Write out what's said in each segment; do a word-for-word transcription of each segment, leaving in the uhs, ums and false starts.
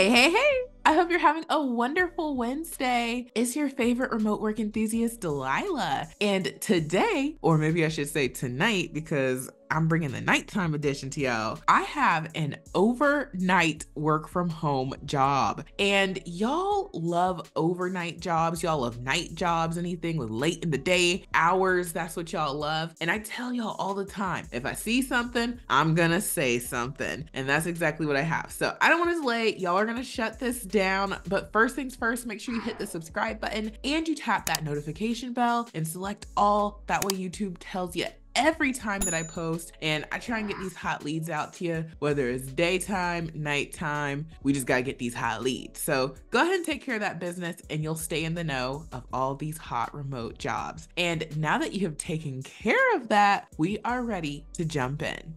Hey, hey, hey. I hope you're having a wonderful Wednesday. It's your favorite remote work enthusiast, Delilah. And today, or maybe I should say tonight, because I'm bringing the nighttime edition to y'all, I have an overnight work from home job. And y'all love overnight jobs. Y'all love night jobs, anything with late in the day, hours, that's what y'all love. And I tell y'all all the time, if I see something, I'm gonna say something. And that's exactly what I have. So I don't wanna delay, y'all are gonna shut this down. But first things first, make sure you hit the subscribe button and you tap that notification bell and select all. That way YouTube tells you every time that I post, and I try and get these hot leads out to you, whether it's daytime, nighttime, we just gotta get these hot leads. So go ahead and take care of that business and you'll stay in the know of all these hot remote jobs. And now that you have taken care of that, we are ready to jump in.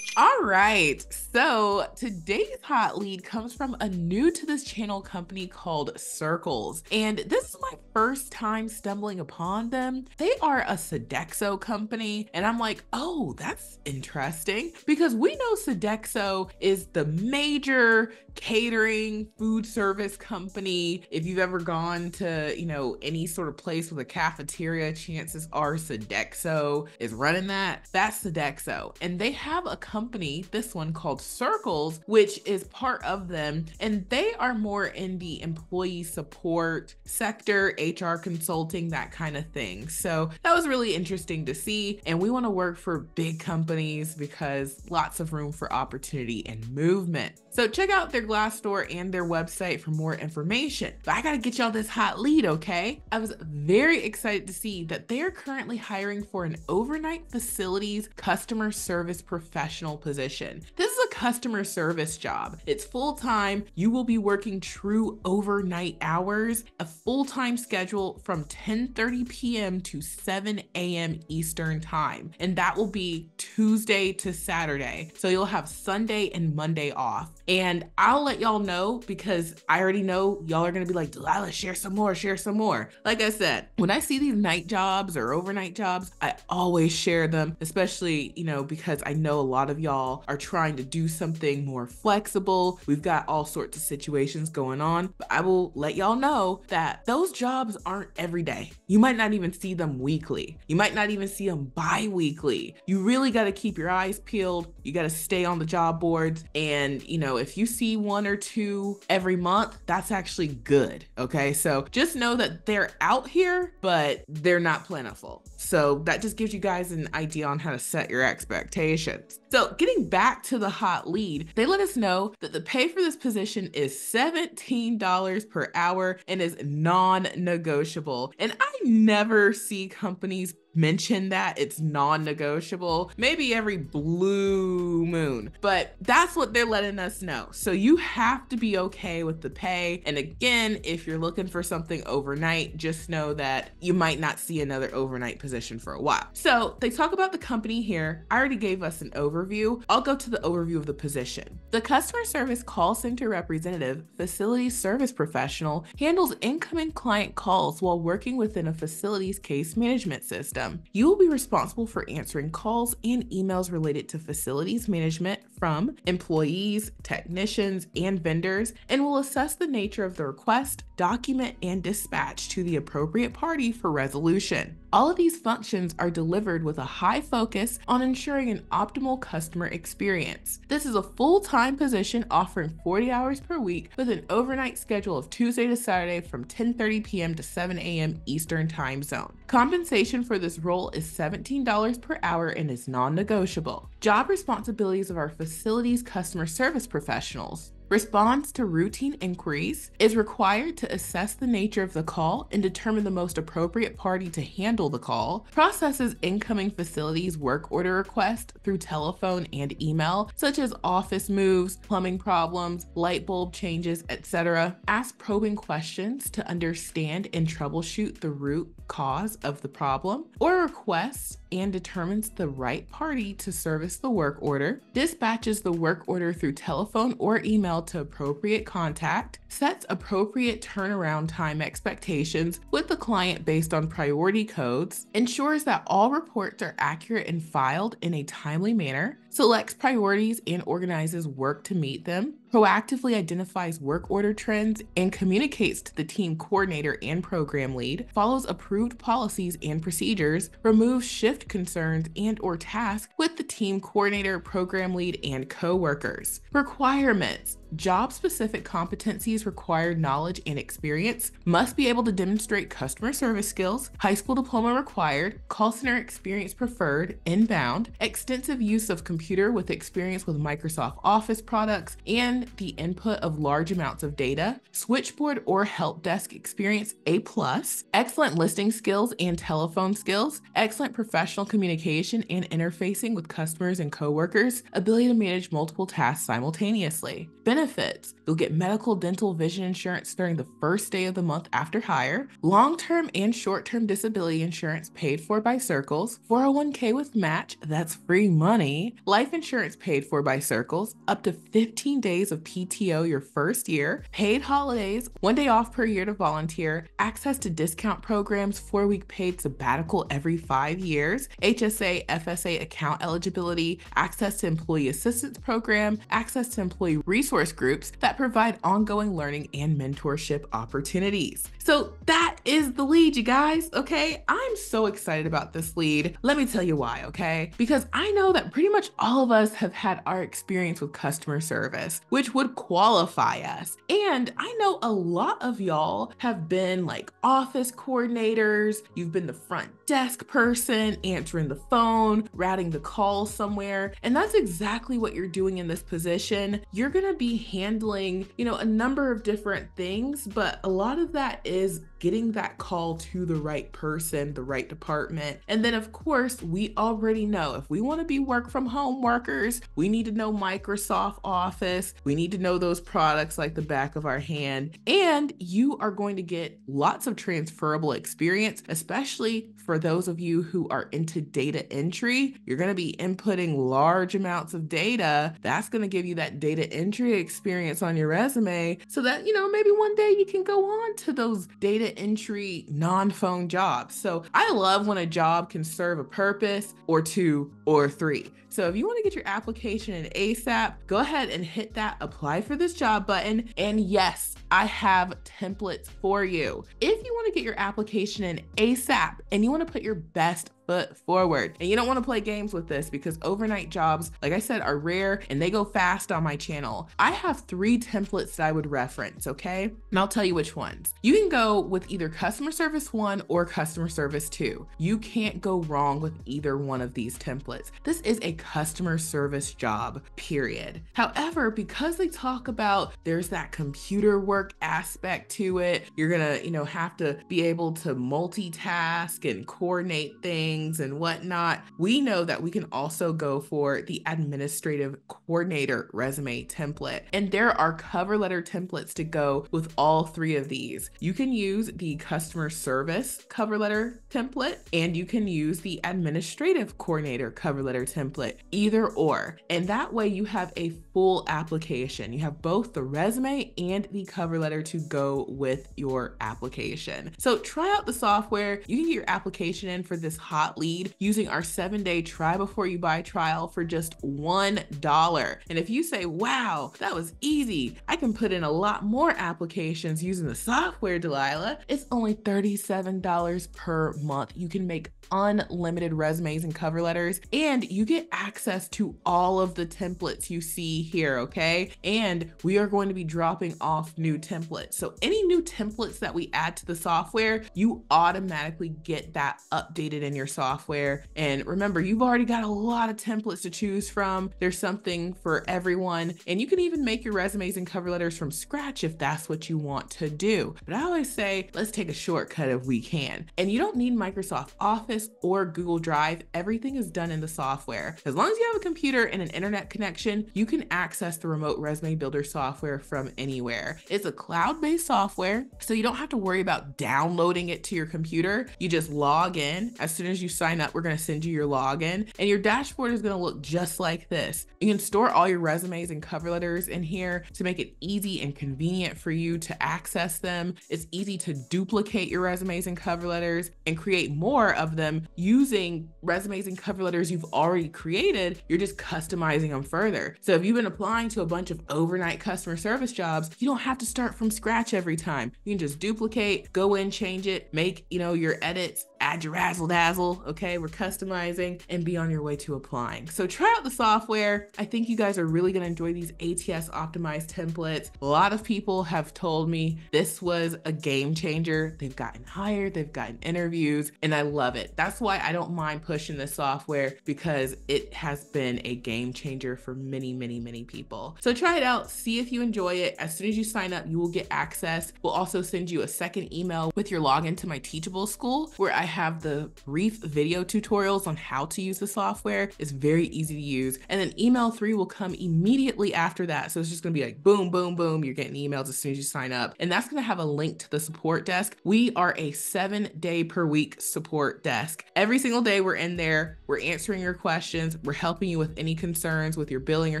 All right, so today's hot lead comes from a new to this channel company called Circles. And this is my first time stumbling upon them. They are a Sodexo company. And I'm like, oh, that's interesting, because we know Sodexo is the major catering food service company. If you've ever gone to, you know, any sort of place with a cafeteria, chances are Sodexo is running that. That's Sodexo. And they have a company Company, this one called Circles, which is part of them. And they are more in the employee support sector, H R consulting, that kind of thing. So that was really interesting to see. And we want to work for big companies because lots of room for opportunity and movement. So check out their Glassdoor and their website for more information. But I got to get y'all this hot lead, okay? I was very excited to see that they are currently hiring for an overnight facilities customer service professional position. This is a customer service job. It's full-time. You will be working true overnight hours, a full-time schedule from ten thirty p m to seven a m Eastern time. And that will be Tuesday to Saturday. So you'll have Sunday and Monday off. And I'll let y'all know, because I already know y'all are gonna be like, Delilah, share some more, share some more. Like I said, when I see these night jobs or overnight jobs, I always share them, especially, you know, because I know a lot of y'all are trying to do something more flexible. We've got all sorts of situations going on, but I will let y'all know that those jobs aren't every day. You might not even see them weekly. You might not even see them bi-weekly. You really gotta keep your eyes peeled. You gotta stay on the job boards. And, you know, if you see one or two every month, that's actually good, okay? So just know that they're out here, but they're not plentiful. So that just gives you guys an idea on how to set your expectations. So getting back to the hot lead, they let us know that the pay for this position is seventeen dollars per hour and is non-negotiable. And I never see companies mention that it's non-negotiable, maybe every blue moon, but that's what they're letting us know. So you have to be okay with the pay. And again, if you're looking for something overnight, just know that you might not see another overnight position for a while. So they talk about the company here. I already gave us an overview. I'll go to the overview of the position. The customer service call center representative, facility service professional, handles incoming client calls while working within a facility's case management system. You will be responsible for answering calls and emails related to facilities management from employees, technicians, and vendors, and will assess the nature of the request, document, and dispatch to the appropriate party for resolution. All of these functions are delivered with a high focus on ensuring an optimal customer experience. This is a full-time position offering forty hours per week with an overnight schedule of Tuesday to Saturday from ten thirty p m to seven a m Eastern time zone. Compensation for this role is seventeen dollars per hour and is non-negotiable. Job responsibilities of our facilities customer service professionals. Response to routine inquiries is required to assess the nature of the call and determine the most appropriate party to handle the call, processes incoming facilities work order requests through telephone and email, such as office moves, plumbing problems, light bulb changes, et cetera. Ask probing questions to understand and troubleshoot the root cause of the problem, or requests and determines the right party to service the work order, dispatches the work order through telephone or email to appropriate contact, sets appropriate turnaround time expectations with the client based on priority codes, ensures that all reports are accurate and filed in a timely manner, selects priorities and organizes work to meet them, proactively identifies work order trends, and communicates to the team coordinator and program lead, follows approved policies and procedures, removes shift concerns and/or tasks with the team coordinator, program lead, and co-workers. Requirements. Job-specific competencies require knowledge and experience, must be able to demonstrate customer service skills, high school diploma required, call center experience preferred, inbound, extensive use of computer with experience with Microsoft Office products, and the input of large amounts of data, switchboard or help desk experience A plus, excellent listing skills and telephone skills, excellent professional communication and interfacing with customers and coworkers, ability to manage multiple tasks simultaneously. Benefits. You'll get medical, dental, vision insurance during the first day of the month after hire, long-term and short-term disability insurance paid for by Circles, four oh one k with match, that's free money, life insurance paid for by Circles, up to fifteen days of P T O your first year, paid holidays, one day off per year to volunteer, access to discount programs, four-week paid sabbatical every five years, H S A, F S A account eligibility, access to employee assistance program, access to employee resource groups that provide ongoing learning and mentorship opportunities. So that is the lead, you guys. Okay, I'm so excited about this lead. Let me tell you why, okay? Because I know that pretty much all of us have had our experience with customer service, which would qualify us. And I know a lot of y'all have been like office coordinators, you've been the front desk person, answering the phone, routing the call somewhere. And that's exactly what you're doing in this position. You're gonna be handling, you know, a number of different things, but a lot of that is getting that call to the right person, the right department. And then of course, we already know if we want to be work from home workers, we need to know Microsoft Office. We need to know those products like the back of our hand. And you are going to get lots of transferable experience, especially for those of you who are into data entry. You're going to be inputting large amounts of data. That's going to give you that data entry experience on your resume so that, you know, maybe one day you can go on to those data entry non-phone jobs. So I love when a job can serve a purpose or two or three. So if you want to get your application in ASAP, go ahead and hit that apply for this job button. And yes, I have templates for you. If you want to get your application in ASAP and you want to put your best foot forward. And you don't want to play games with this because overnight jobs, like I said, are rare and they go fast on my channel. I have three templates that I would reference, okay? And I'll tell you which ones. You can go with either customer service one or customer service two. You can't go wrong with either one of these templates. This is a customer service job, period. However, because they talk about there's that computer work aspect to it, you're gonna, you know, have to be able to multitask and coordinate things and whatnot, we know that we can also go for the administrative coordinator resume template. And there are cover letter templates to go with all three of these. You can use the customer service cover letter template, and you can use the administrative coordinator cover letter template, either or. And that way you have a full application. You have both the resume and the cover letter to go with your application. So try out the software. You can get your application in for this hot lead using our seven day try before you buy trial for just one dollar. And if you say, wow, that was easy, I can put in a lot more applications using the software, Delilah, it's only thirty-seven dollars per month. You can make unlimited resumes and cover letters, and you get access to all of the templates you see here, okay? And we are going to be dropping off new templates. So any new templates that we add to the software, you automatically get that updated in your software. And remember, you've already got a lot of templates to choose from. There's something for everyone. And you can even make your resumes and cover letters from scratch if that's what you want to do. But I always say, let's take a shortcut if we can. And you don't need Microsoft Office or Google Drive. Everything is done in the software. As long as you have a computer and an internet connection, you can access the Remote Resume Builder software from anywhere. It's a cloud-based software, so you don't have to worry about downloading it to your computer. You just log in. As soon as as you sign up, we're going to send you your login, and your dashboard is going to look just like this. You can store all your resumes and cover letters in here to make it easy and convenient for you to access them. It's easy to duplicate your resumes and cover letters and create more of them using resumes and cover letters you've already created. You're just customizing them further. So if you've been applying to a bunch of overnight customer service jobs, you don't have to start from scratch every time. You can just duplicate, go in, change it, make, you know, your edits, add your razzle dazzle. Okay, we're customizing, and be on your way to applying. So try out the software. I think you guys are really going to enjoy these A T S optimized templates. A lot of people have told me this was a game changer. They've gotten hired, they've gotten interviews, and I love it. That's why I don't mind pushing this software, because it has been a game changer for many, many, many people. So try it out, see if you enjoy it. As soon as you sign up, you will get access. We'll also send you a second email with your login to my Teachable school, where I have the brief video tutorials on how to use the software. It's very easy to use. And then email three will come immediately after that. So it's just going to be like boom, boom, boom. You're getting emails as soon as you sign up. And that's going to have a link to the support desk. We are a seven day per week support desk. Every single day we're in there. We're answering your questions. We're helping you with any concerns with your billing or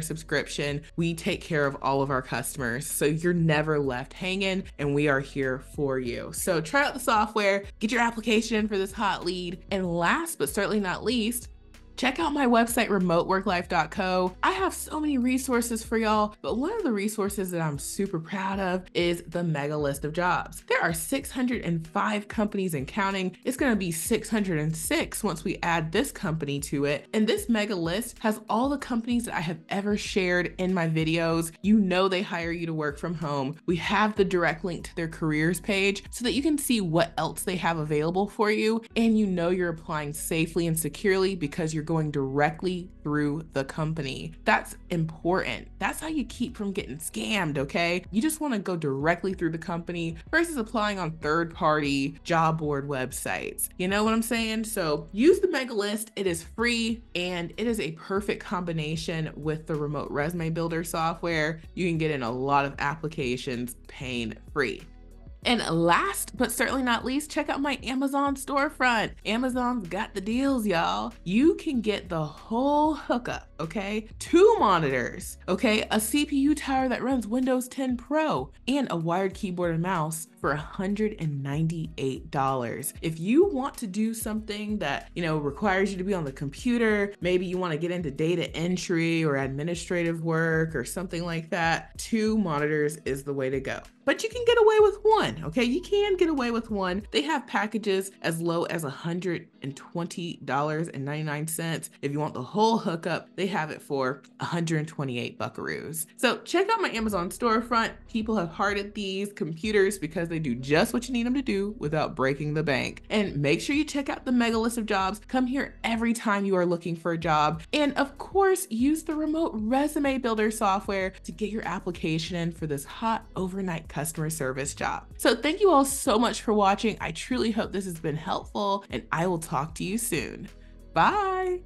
subscription. We take care of all of our customers. So you're never left hanging, and we are here for you. So try out the software, get your application for this hot lead. And last but certainly not least, check out my website, remote work life dot co. I have so many resources for y'all, but one of the resources that I'm super proud of is the mega list of jobs. There are six hundred five companies and counting. It's going to be six hundred six once we add this company to it. And this mega list has all the companies that I have ever shared in my videos. You know, they hire you to work from home. We have the direct link to their careers page so that you can see what else they have available for you. And you know, you're applying safely and securely because you're going directly through the company. That's important. That's how you keep from getting scammed, okay? You just want to go directly through the company versus applying on third-party job board websites. You know what I'm saying? So use the mega list. It is free, and it is a perfect combination with the Remote Resume Builder software. You can get in a lot of applications pain-free. And last, but certainly not least, check out my Amazon storefront. Amazon's got the deals, y'all. You can get the whole hookup, okay? Two monitors, okay? A C P U tower that runs Windows ten Pro and a wired keyboard and mouse for one hundred ninety-eight dollars. If you want to do something that, you know, requires you to be on the computer, maybe you want to get into data entry or administrative work or something like that, two monitors is the way to go. But you can get away with one, okay? You can get away with one. They have packages as low as one hundred twenty dollars and ninety-nine cents. If you want the whole hookup, they have it for one hundred twenty-eight buckaroos. So check out my Amazon storefront. People have hearted these computers because they do just what you need them to do without breaking the bank. And make sure you check out the mega list of jobs. Come here every time you are looking for a job. And of course, use the Remote Resume Builder software to get your application in for this hot overnight customer service job. So thank you all so much for watching. I truly hope this has been helpful, and I will talk to you soon. Bye.